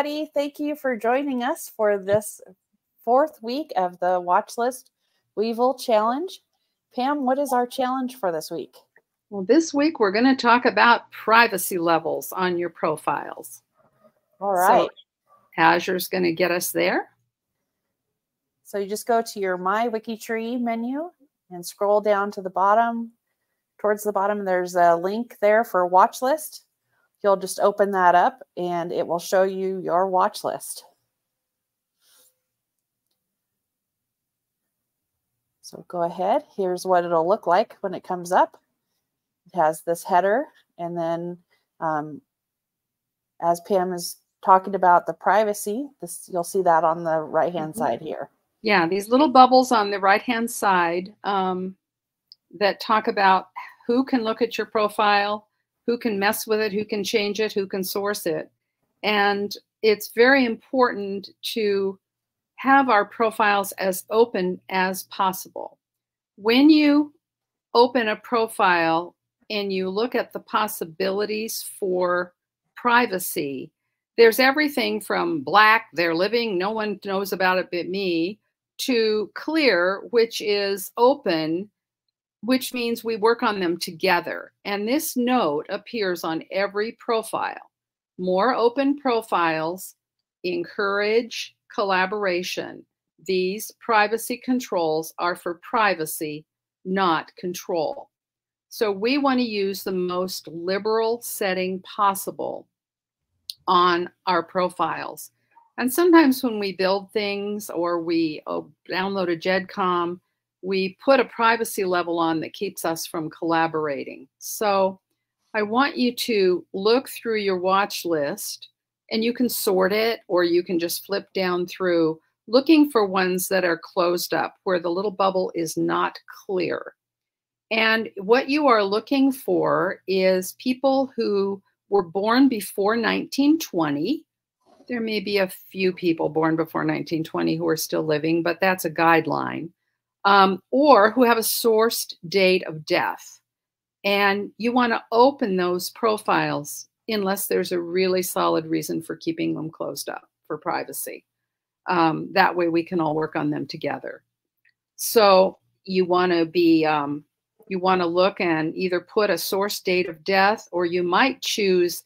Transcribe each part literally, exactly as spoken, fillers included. everybody. Thank you for joining us for this fourth week of the Watchlist Weevil Challenge. Pam, what is our challenge for this week? Well, this week we're going to talk about privacy levels on your profiles. All right. So Azure's going to get us there. So you just go to your My WikiTree menu and scroll down to the bottom. Towards the bottom, there's a link there for watch list. You'll just open that up and it will show you your watch list. So go ahead. Here's what it'll look like when it comes up. It has this header, and then um, as Pam is talking about the privacy, this, you'll see that on the right-hand side here. Yeah, these little bubbles on the right-hand side um, that talk about who can look at your profile, who can mess with it, who can change it, who can source it. And it's very important to have our profiles as open as possible. When you open a profile and you look at the possibilities for privacy, there's everything from black, they're living, no one knows about it but me, to clear, which is open, which means we work on them together. And this note appears on every profile. More open profiles encourage collaboration. These privacy controls are for privacy, not control. So we want to use the most liberal setting possible on our profiles. And sometimes when we build things or we download a GEDCOM, we put a privacy level on that keeps us from collaborating. So I want you to look through your watch list, and you can sort it or you can just flip down through, looking for ones that are closed up where the little bubble is not clear. And what you are looking for is people who were born before nineteen twenty. There may be a few people born before nineteen twenty who are still living, but that's a guideline. Um, or who have a sourced date of death. And you want to open those profiles unless there's a really solid reason for keeping them closed up for privacy. Um, that way we can all work on them together. So you want to be, um, you want to look and either put a source date of death, or you might choose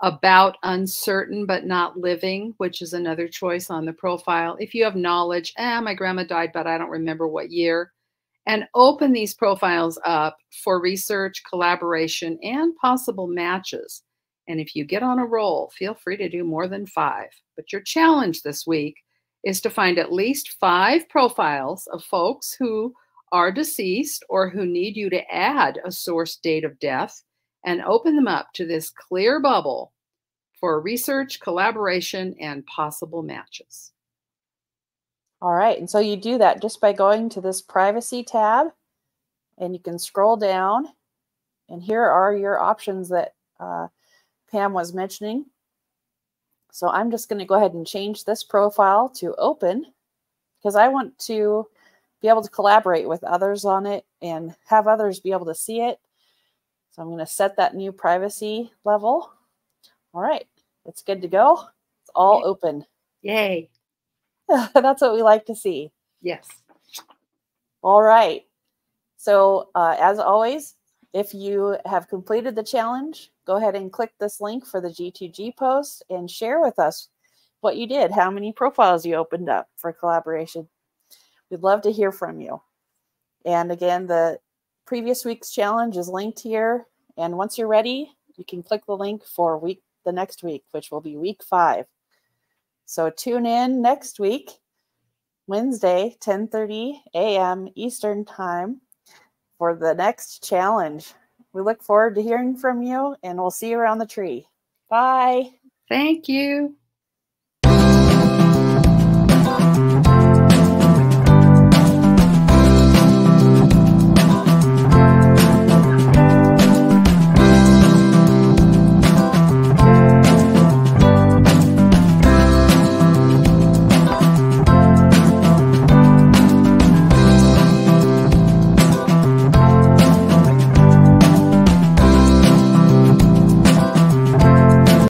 about uncertain but not living, which is another choice on the profile. If you have knowledge, eh, my grandma died, but I don't remember what year. And open these profiles up for research, collaboration, and possible matches. And if you get on a roll, feel free to do more than five. But your challenge this week is to find at least five profiles of folks who are deceased or who need you to add a source date of death, and open them up to this clear bubble for research, collaboration, and possible matches. All right, and so you do that just by going to this privacy tab, and you can scroll down, and here are your options that uh, Pam was mentioning. So I'm just going to go ahead and change this profile to open because I want to be able to collaborate with others on it and have others be able to see it. So I'm going to set that new privacy level. All right, it's good to go. It's all Yay. Open. Yay. That's what we like to see. Yes. All right. So uh, as always, if you have completed the challenge, go ahead and click this link for the G two G post and share with us what you did, how many profiles you opened up for collaboration. We'd love to hear from you. And again, the previous week's challenge is linked here, and once you're ready, you can click the link for week the next week, which will be week five. So tune in next week, Wednesday, ten thirty a m Eastern Time, for the next challenge. We look forward to hearing from you, and we'll see you around the tree. Bye. Thank you.